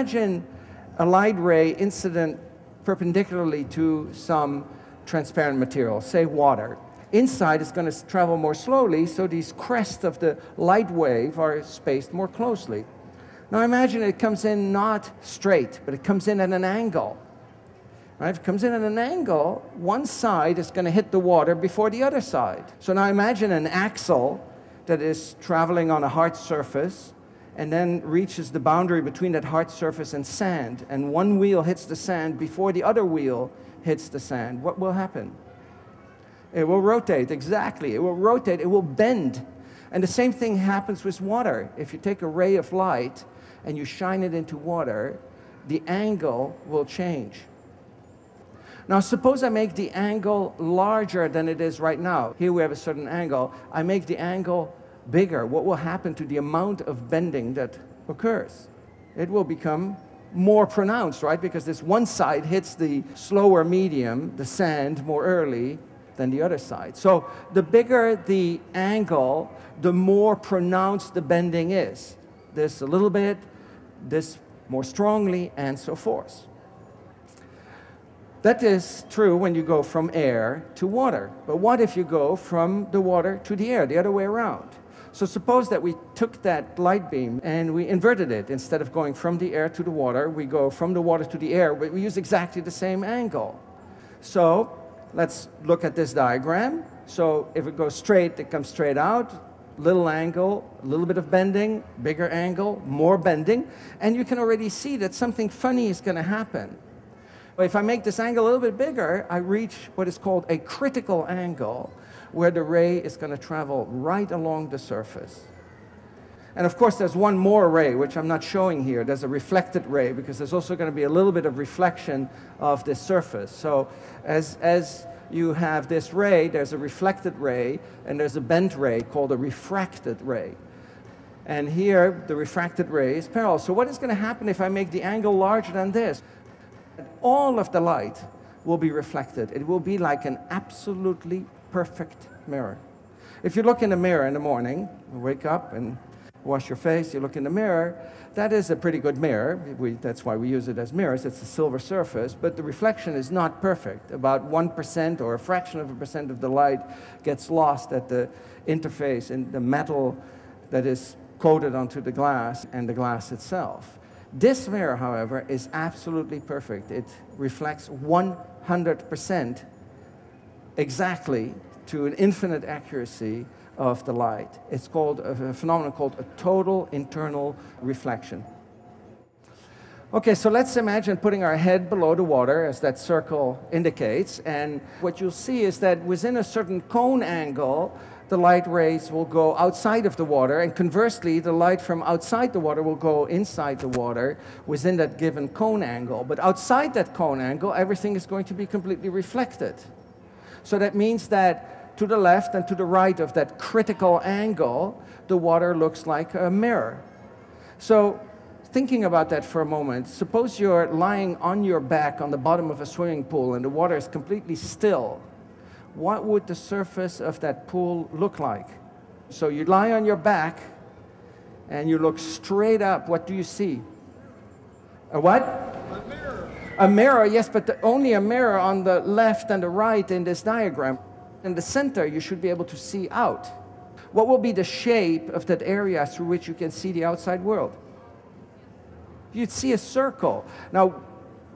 imagine a light ray incident perpendicularly to some transparent material, say water. Inside is going to travel more slowly, so these crests of the light wave are spaced more closely. Now imagine it comes in not straight, but it comes in at an angle. Right? If it comes in at an angle, one side is going to hit the water before the other side. So now imagine an axle that is traveling on a hard surface and then reaches the boundary between that hard surface and sand, and one wheel hits the sand before the other wheel hits the sand. What will happen? It will rotate, exactly. It will rotate, it will bend. And the same thing happens with water. If you take a ray of light and you shine it into water, the angle will change. Now, suppose I make the angle larger than it is right now. Here we have a certain angle. I make the angle bigger. What will happen to the amount of bending that occurs? It will become more pronounced, right? Because this one side hits the slower medium, the sand, more early than the other side. So the bigger the angle, the more pronounced the bending is. This a little bit, this more strongly, and so forth. That is true when you go from air to water. But what if you go from the water to the air, the other way around? So suppose that we took that light beam and we inverted it. Instead of going from the air to the water, we go from the water to the air, but we use exactly the same angle. So let's look at this diagram. So if it goes straight, it comes straight out. Little angle, a little bit of bending, bigger angle, more bending. And you can already see that something funny is going to happen. But if I make this angle a little bit bigger, I reach what is called a critical angle, where the ray is going to travel right along the surface. And of course, there's one more ray, which I'm not showing here. There's a reflected ray, because there's also going to be a little bit of reflection of the surface. So as you have this ray, there's a reflected ray, and there's a bent ray called a refracted ray. And here, the refracted ray is parallel. So what is going to happen if I make the angle larger than this? All of the light will be reflected. It will be like an absolutely perfect mirror. If you look in the mirror in the morning, you wake up and wash your face, you look in the mirror, that is a pretty good mirror. That's why we use it as mirrors. It's a silver surface, but the reflection is not perfect. About 1% or a fraction of a percent of the light gets lost at the interface in the metal that is coated onto the glass and the glass itself. This mirror, however, is absolutely perfect. It reflects 100% exactly to an infinite accuracy of the light. It's called a phenomenon called a total internal reflection. Okay, so let's imagine putting our head below the water, as that circle indicates, and what you'll see is that within a certain cone angle, the light rays will go outside of the water, and conversely, the light from outside the water will go inside the water within that given cone angle. But outside that cone angle, everything is going to be completely reflected. So that means that to the left and to the right of that critical angle, the water looks like a mirror. So thinking about that for a moment, suppose you're lying on your back on the bottom of a swimming pool and the water is completely still. What would the surface of that pool look like? So you lie on your back and you look straight up. What do you see? A what? A mirror. A mirror, yes, but only a mirror on the left and the right in this diagram. In the center, you should be able to see out. What will be the shape of that area through which you can see the outside world? You'd see a circle. Now,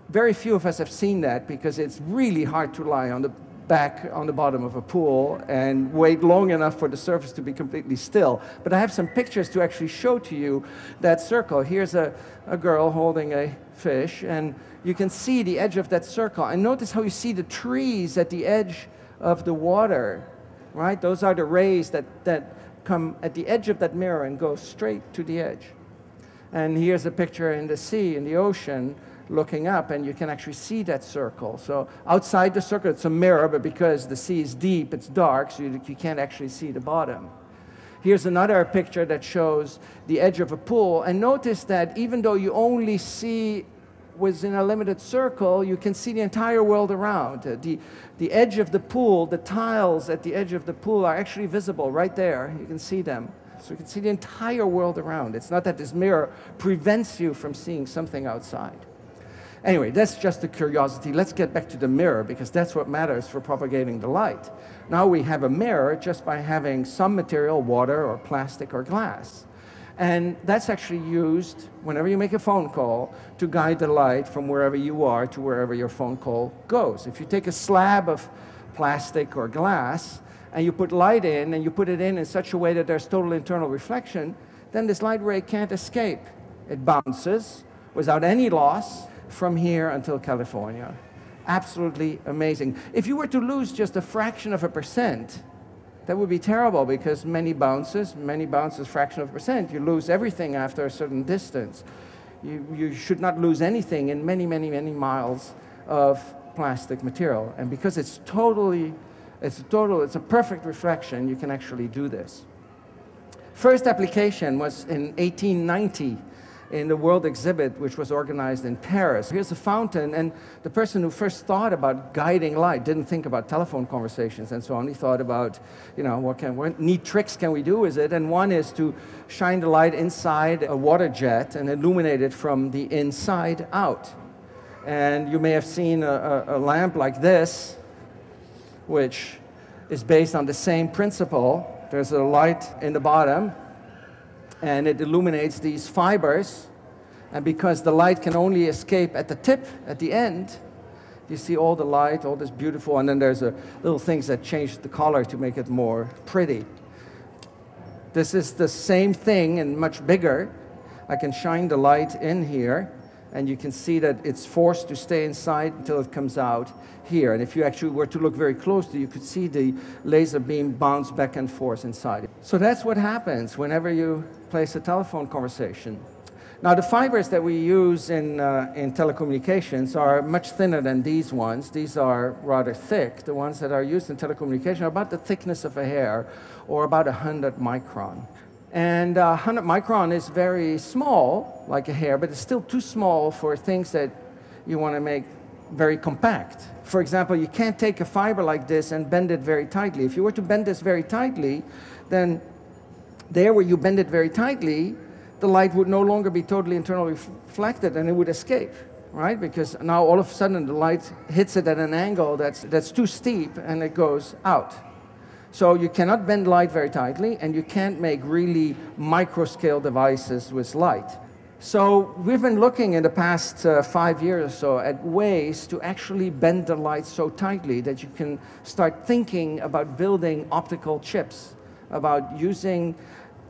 very few of us have seen that because it's really hard to lie on the back on the bottom of a pool and wait long enough for the surface to be completely still. But I have some pictures to actually show to you that circle. Here's a girl holding a fish, and you can see the edge of that circle. And notice how you see the trees at the edge of the water, right? Those are the rays that come at the edge of that mirror and go straight to the edge. And here's a picture in the sea, in the ocean, looking up, and you can actually see that circle. So outside the circle, it's a mirror, but because the sea is deep, it's dark, so you can't actually see the bottom. Here's another picture that shows the edge of a pool, and notice that even though you only see within a limited circle, you can see the entire world around. The edge of the pool, the tiles at the edge of the pool are actually visible right there. You can see them. So you can see the entire world around. It's not that this mirror prevents you from seeing something outside. Anyway, that's just a curiosity. Let's get back to the mirror, because that's what matters for propagating the light. Now we have a mirror just by having some material, water or plastic or glass. And that's actually used whenever you make a phone call to guide the light from wherever you are to wherever your phone call goes. If you take a slab of plastic or glass and you put light in, and you put it in such a way that there's total internal reflection, then this light ray can't escape. It bounces without any loss from here until California. Absolutely amazing. If you were to lose just a fraction of a percent, that would be terrible, because many bounces, fraction of a percent, you lose everything after a certain distance. You should not lose anything in many, many, many miles of plastic material. And because it's a perfect reflection, you can actually do this. First application was in 1890 in the World Exhibit, which was organized in Paris. Here's a fountain, and the person who first thought about guiding light didn't think about telephone conversations and so on. He thought about, what neat tricks can we do with it? And one is to shine the light inside a water jet and illuminate it from the inside out. And you may have seen a lamp like this, which is based on the same principle. There's a light in the bottom, and it illuminates these fibers. And because the light can only escape at the tip, at the end, you see all the light, all this beautiful, and then there's little things that change the color to make it more pretty. This is the same thing and much bigger. I can shine the light in here, and you can see that it's forced to stay inside until it comes out here. And if you actually were to look very closely, you could see the laser beam bounce back and forth inside. So that's what happens whenever you place a telephone conversation. Now, the fibers that we use in telecommunications are much thinner than these ones. These are rather thick. The ones that are used in telecommunication are about the thickness of a hair, or about 100 micron. And 100 micron is very small, like a hair, but it's still too small for things that you want to make very compact. For example, you can't take a fiber like this and bend it very tightly. If you were to bend this very tightly, then there where you bend it very tightly, the light would no longer be totally internally reflected, and it would escape, right? Because now all of a sudden the light hits it at an angle that's too steep, and it goes out. So you cannot bend light very tightly, and you can't make really micro-scale devices with light. So we've been looking in the past 5 years or so at ways to actually bend the light so tightly that you can start thinking about building optical chips, about using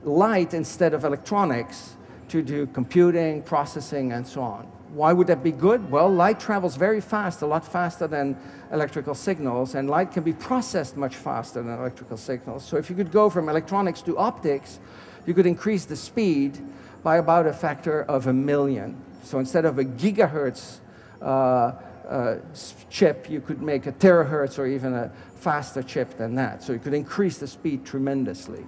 light instead of electronics to do computing, processing, and so on. Why would that be good? Well, light travels very fast, a lot faster than electrical signals, and light can be processed much faster than electrical signals. So if you could go from electronics to optics, you could increase the speed by about a factor of 1,000,000. So instead of a gigahertz chip, you could make a terahertz or even a faster chip than that. So you could increase the speed tremendously.